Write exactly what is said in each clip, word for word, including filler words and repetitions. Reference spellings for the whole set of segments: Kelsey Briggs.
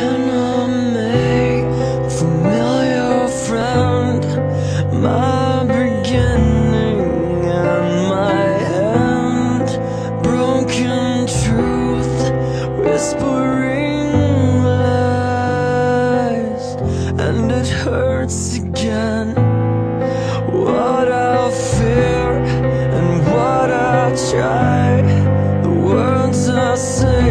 enemy, a familiar friend, my beginning and my end, broken truth, whispering lies, and it hurts again. What I fear and what I try, the words I say,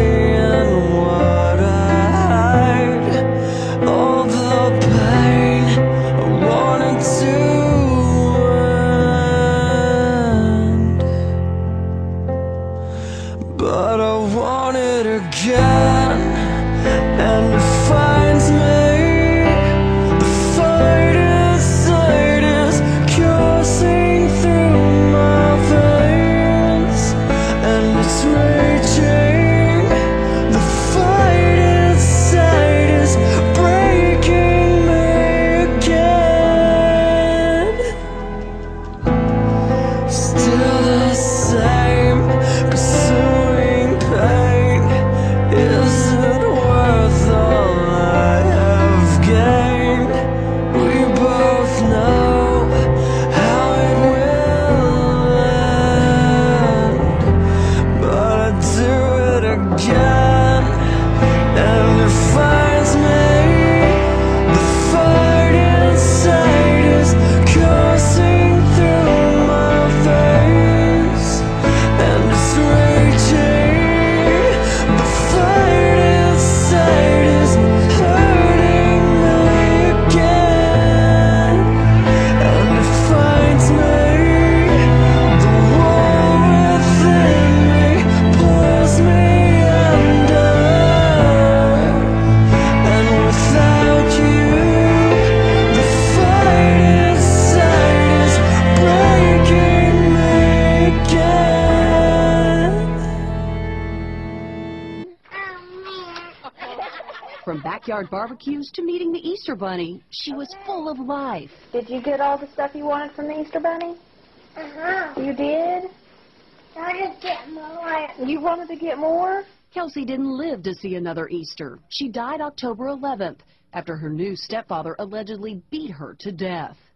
but I want it again, and it finds me. The fight inside is coursing through my veins, and it's raging. The fight inside is breaking me again. Still the same, pursuing pain. Is it worth all I have gained? We both know how it will end, but I do it again, and it finds me. The fight inside is coursing through my veins, and it's raging. From backyard barbecues to meeting the Easter Bunny, she was full of life. Did you get all the stuff you wanted from the Easter Bunny? Uh-huh. You did? I wanted to get more. You wanted to get more? Kelsey didn't live to see another Easter. She died October eleventh after her new stepfather allegedly beat her to death.